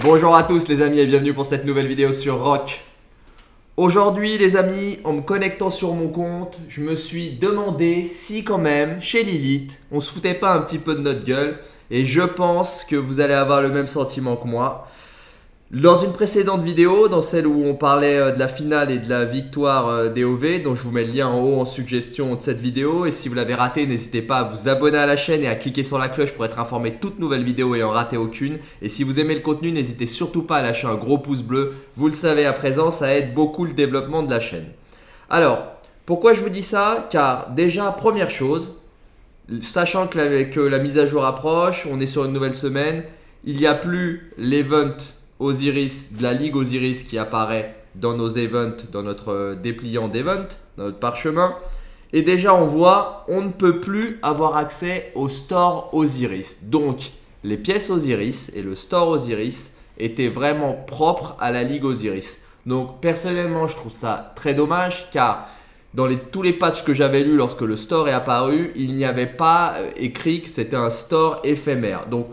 Bonjour à tous les amis et bienvenue pour cette nouvelle vidéo sur ROK. Aujourd'hui les amis, en me connectant sur mon compte, je me suis demandé si quand même, chez Lilith, on se foutait pas un petit peu de notre gueule. Et je pense que vous allez avoir le même sentiment que moi. Dans une précédente vidéo, dans celle où on parlait de la finale et de la victoire des OV, dont je vous mets le lien en haut en suggestion de cette vidéo. Et si vous l'avez raté, n'hésitez pas à vous abonner à la chaîne et à cliquer sur la cloche pour être informé de toutes nouvelles vidéos et en rater aucune. Et si vous aimez le contenu, n'hésitez surtout pas à lâcher un gros pouce bleu. Vous le savez à présent, ça aide beaucoup le développement de la chaîne. Alors, pourquoi je vous dis ça? Car déjà, première chose, sachant que la mise à jour approche, on est sur une nouvelle semaine, il n'y a plus l'event Osiris, de la Ligue Osiris qui apparaît dans nos events, dans notre dépliant d'event, dans notre parchemin. Et déjà on voit, on ne peut plus avoir accès au store Osiris. Donc les pièces Osiris et le store Osiris étaient vraiment propres à la Ligue Osiris. Donc personnellement je trouve ça très dommage car dans tous les patchs que j'avais lus lorsque le store est apparu, il n'y avait pas écrit que c'était un store éphémère. Donc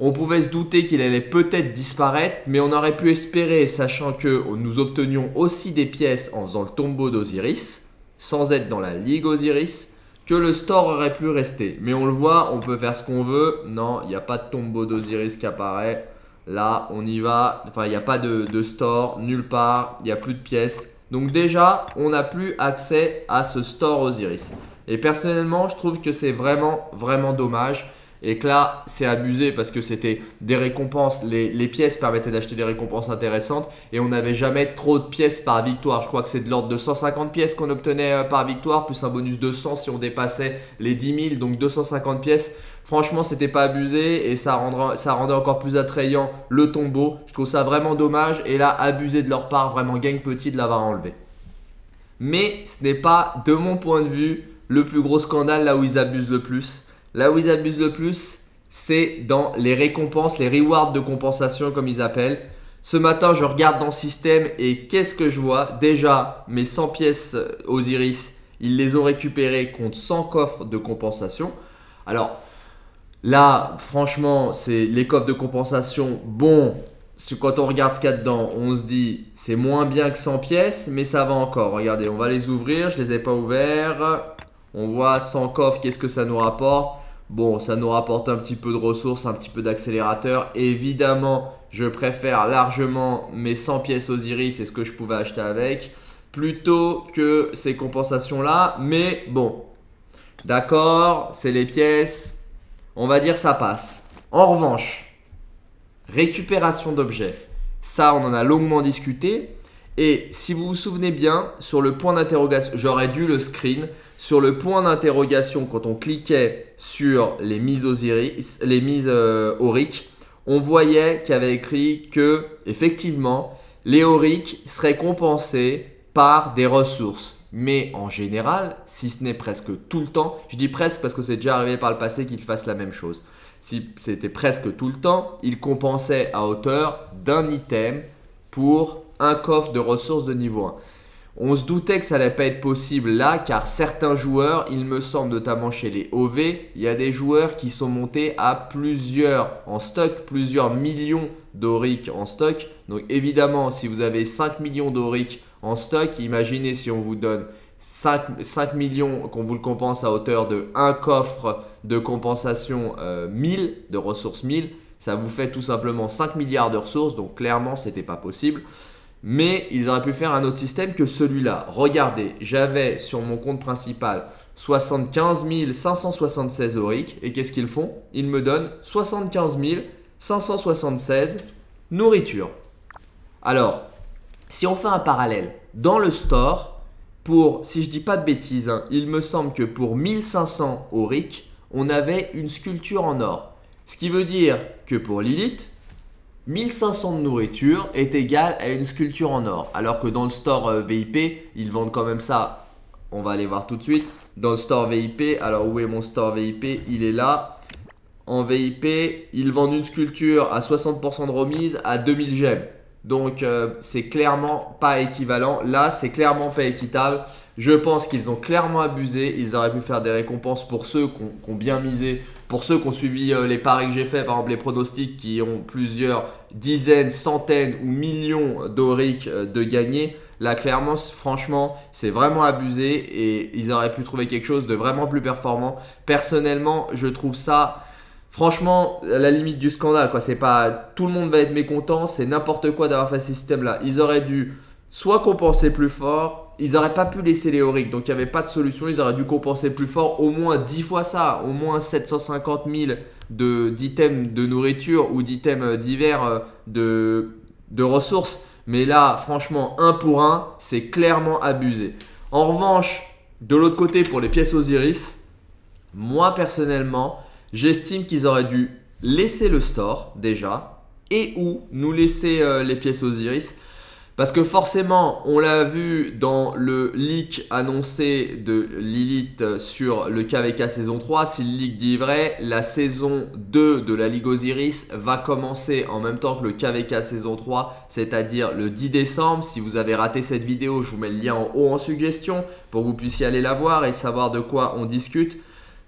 on pouvait se douter qu'il allait peut-être disparaître, mais on aurait pu espérer, sachant que nous obtenions aussi des pièces en faisant le tombeau d'Osiris, sans être dans la Ligue Osiris, que le store aurait pu rester. Mais on le voit, on peut faire ce qu'on veut. Non, il n'y a pas de tombeau d'Osiris qui apparaît. Là, on y va. Enfin, il n'y a pas de store nulle part. Il n'y a plus de pièces. Donc déjà, on n'a plus accès à ce store Osiris. Et personnellement, je trouve que c'est vraiment, vraiment dommage. Et que là, c'est abusé parce que c'était des récompenses, les pièces permettaient d'acheter des récompenses intéressantes et on n'avait jamais trop de pièces par victoire. Je crois que c'est de l'ordre de 150 pièces qu'on obtenait par victoire, plus un bonus de 100 si on dépassait les 10 000, donc 250 pièces. Franchement, c'était pas abusé et ça rendait encore plus attrayant le tombeau. Je trouve ça vraiment dommage et là, abusé de leur part, vraiment gagne petit de l'avoir enlevé. Mais ce n'est pas, de mon point de vue, le plus gros scandale là où ils abusent le plus. Là où ils abusent le plus, c'est dans les récompenses, les rewards de compensation comme ils appellent. Ce matin, je regarde dans le système et qu'est-ce que je vois? Déjà, mes 100 pièces Osiris, ils les ont récupérées contre 100 coffres de compensation. Alors là, franchement, c'est les coffres de compensation, bon, quand on regarde ce qu'il y a dedans, on se dit c'est moins bien que 100 pièces, mais ça va encore. Regardez, on va les ouvrir, je ne les ai pas ouverts. On voit 100 coffres, qu'est-ce que ça nous rapporte? Bon, ça nous rapporte un petit peu de ressources, un petit peu d'accélérateur. Évidemment, je préfère largement mes 100 pièces Osiris, c'est ce que je pouvais acheter avec, plutôt que ces compensations-là. Mais bon, d'accord, c'est les pièces, on va dire ça passe. En revanche, récupération d'objets, ça on en a longuement discuté. Et si vous vous souvenez bien, sur le point d'interrogation, j'aurais dû le screen, sur le point d'interrogation, quand on cliquait sur les mises Osiris, les mises auriques, on voyait qu'il y avait écrit que, effectivement, les auriques seraient compensés par des ressources. Mais en général, si ce n'est presque tout le temps, je dis presque parce que c'est déjà arrivé par le passé qu'ils fassent la même chose. Si c'était presque tout le temps, ils compensaient à hauteur d'un item pour un coffre de ressources de niveau 1. On se doutait que ça n'allait pas être possible là car certains joueurs, il me semble notamment chez les OV, il y a des joueurs qui sont montés à plusieurs en stock, plusieurs millions d'auric en stock. Donc évidemment, si vous avez 5 millions d'auric en stock, imaginez si on vous donne 5 millions, qu'on vous le compense à hauteur de un coffre de compensation 1000, de ressources 1000, ça vous fait tout simplement 5 milliards de ressources. Donc clairement, ce n'était pas possible. Mais ils auraient pu faire un autre système que celui-là. Regardez, j'avais sur mon compte principal 75 576 auric. Et qu'est-ce qu'ils font? Ils me donnent 75 576 nourriture. Alors, si on fait un parallèle, dans le store, si je dis pas de bêtises, hein, il me semble que pour 1500 auric, on avait une sculpture en or. Ce qui veut dire que pour Lilith, 1500 de nourriture est égal à une sculpture en or. Alors que dans le store VIP, ils vendent quand même ça. On va aller voir tout de suite. Dans le store VIP, alors où est mon store VIP? Il est là. En VIP, ils vendent une sculpture à 60% de remise à 2000 gemmes. Donc c'est clairement pas équivalent. Là, c'est clairement pas équitable. Je pense qu'ils ont clairement abusé. Ils auraient pu faire des récompenses pour ceux qui ont bien misé Pour ceux qui ont suivi les paris que j'ai fait, par exemple les pronostics qui ont plusieurs dizaines, centaines ou millions d'orics de gagnés, là clairement, franchement, c'est vraiment abusé et ils auraient pu trouver quelque chose de vraiment plus performant. Personnellement, je trouve ça... Franchement, à la limite du scandale, quoi. C'est pas, tout le monde va être mécontent, c'est n'importe quoi d'avoir fait ce système-là. Ils auraient dû soit compenser plus fort, ils n'auraient pas pu laisser les orics, donc il n'y avait pas de solution, ils auraient dû compenser plus fort, au moins 10 fois ça, au moins 750 000 d'items de nourriture ou d'items divers de ressources. Mais là, franchement, un pour un, c'est clairement abusé. En revanche, de l'autre côté, pour les pièces Osiris, moi personnellement, j'estime qu'ils auraient dû laisser le store déjà et ou nous laisser les pièces Osiris. Parce que forcément, on l'a vu dans le leak annoncé de Lilith sur le KVK saison 3. Si le leak dit vrai, la saison 2 de la Ligue Osiris va commencer en même temps que le KVK saison 3, c'est-à-dire le 10 décembre. Si vous avez raté cette vidéo, je vous mets le lien en haut en suggestion pour que vous puissiez aller la voir et savoir de quoi on discute.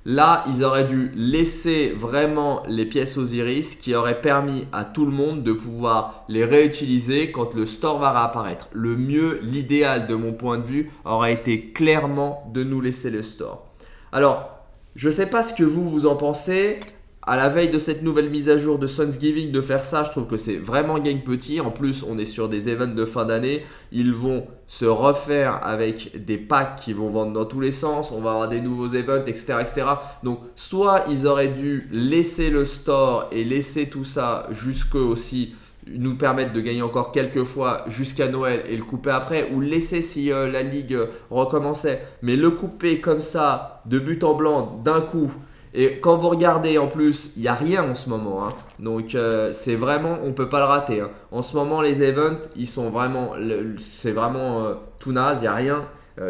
Là, ils auraient dû laisser vraiment les pièces Osiris qui auraient permis à tout le monde de pouvoir les réutiliser quand le store va réapparaître. Le mieux, l'idéal de mon point de vue, aurait été clairement de nous laisser le store. Alors, je ne sais pas ce que vous en pensez. À la veille de cette nouvelle mise à jour de Thanksgiving, de faire ça, je trouve que c'est vraiment gagne petit. En plus, on est sur des events de fin d'année. Ils vont se refaire avec des packs qui vont vendre dans tous les sens. On va avoir des nouveaux events, etc., etc. Donc, soit ils auraient dû laisser le store et laisser tout ça jusqu'à aussi nous permettre de gagner encore quelques fois jusqu'à Noël et le couper après, ou laisser si la ligue recommençait. Mais le couper comme ça, de but en blanc, d'un coup... Et quand vous regardez, en plus, il n'y a rien en ce moment, hein. Donc c'est vraiment, on ne peut pas le rater, hein. En ce moment, les events, ils sont vraiment, c'est vraiment tout naze, il n'y a rien.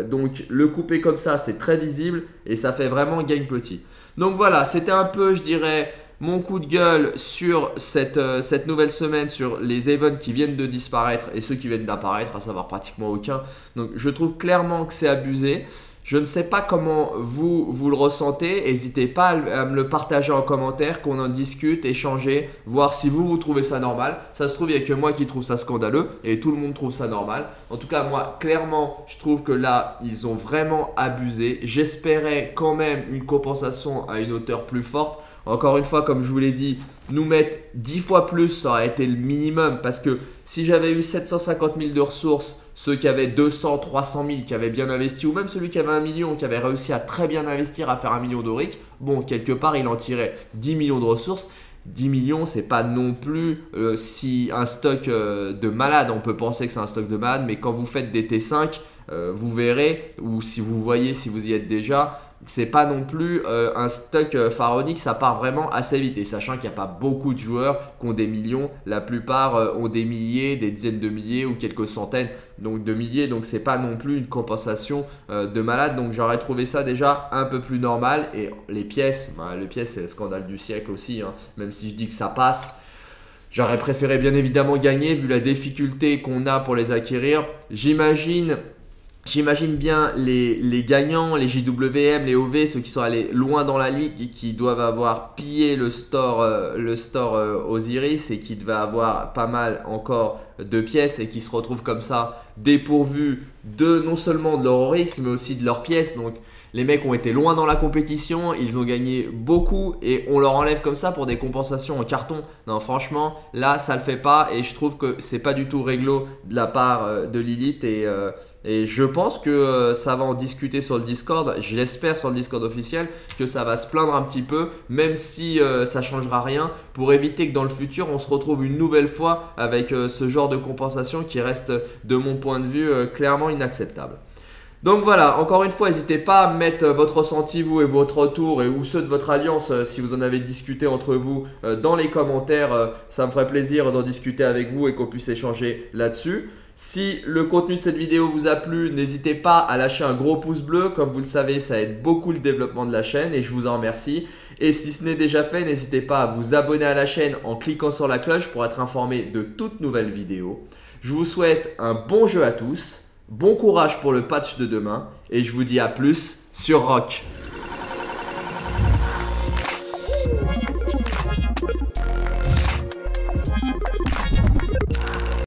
Donc le couper comme ça, c'est très visible et ça fait vraiment gagne petit. Donc voilà, c'était un peu, je dirais, mon coup de gueule sur cette nouvelle semaine, sur les events qui viennent de disparaître et ceux qui viennent d'apparaître, à savoir pratiquement aucun. Donc je trouve clairement que c'est abusé. Je ne sais pas comment vous le ressentez, n'hésitez pas à me le partager en commentaire, qu'on en discute, échanger, voir si vous trouvez ça normal. Ça se trouve, il n'y a que moi qui trouve ça scandaleux et tout le monde trouve ça normal. En tout cas, moi, clairement, je trouve que là, ils ont vraiment abusé. J'espérais quand même une compensation à une hauteur plus forte. Encore une fois, comme je vous l'ai dit, nous mettre 10 fois plus, ça aurait été le minimum. Parce que si j'avais eu 750 000 de ressources, ceux qui avaient 200, 300 000, qui avaient bien investi, ou même celui qui avait 1 million, qui avait réussi à très bien investir, à faire 1 million d'oric, bon, quelque part, il en tirait 10 millions de ressources. 10 millions, c'est pas non plus si un stock de malade. On peut penser que c'est un stock de malade, mais quand vous faites des T5, vous verrez, ou si vous voyez, si vous y êtes déjà, c'est pas non plus un stock pharaonique, ça part vraiment assez vite. Et sachant qu'il n'y a pas beaucoup de joueurs qui ont des millions, la plupart ont des milliers, des dizaines de milliers ou quelques centaines donc de milliers. Donc c'est pas non plus une compensation de malade. Donc j'aurais trouvé ça déjà un peu plus normal. Et les pièces c'est le scandale du siècle aussi, hein. Même si je dis que ça passe. J'aurais préféré bien évidemment gagner vu la difficulté qu'on a pour les acquérir. J'imagine bien les gagnants, les JWM, les OV, ceux qui sont allés loin dans la ligue et qui doivent avoir pillé le store Osiris et qui devaient avoir pas mal encore de pièces et qui se retrouvent comme ça dépourvus non seulement de leur Oryx mais aussi de leurs pièces. Donc les mecs ont été loin dans la compétition, ils ont gagné beaucoup et on leur enlève comme ça pour des compensations en carton. Non, franchement, là, ça le fait pas et je trouve que c'est pas du tout réglo de la part de Lilith et je pense que ça va en discuter sur le Discord. J'espère sur le Discord officiel que ça va se plaindre un petit peu, même si ça changera rien, pour éviter que dans le futur, on se retrouve une nouvelle fois avec ce genre de compensation qui reste, de mon point de vue, clairement inacceptable. Donc voilà, encore une fois, n'hésitez pas à mettre votre ressenti, vous et votre retour, et ou ceux de votre alliance, si vous en avez discuté entre vous, dans les commentaires. Ça me ferait plaisir d'en discuter avec vous et qu'on puisse échanger là-dessus. Si le contenu de cette vidéo vous a plu, n'hésitez pas à lâcher un gros pouce bleu. Comme vous le savez, ça aide beaucoup le développement de la chaîne et je vous en remercie. Et si ce n'est déjà fait, n'hésitez pas à vous abonner à la chaîne en cliquant sur la cloche pour être informé de toutes nouvelles vidéos. Je vous souhaite un bon jeu à tous. Bon courage pour le patch de demain et je vous dis à plus sur ROK.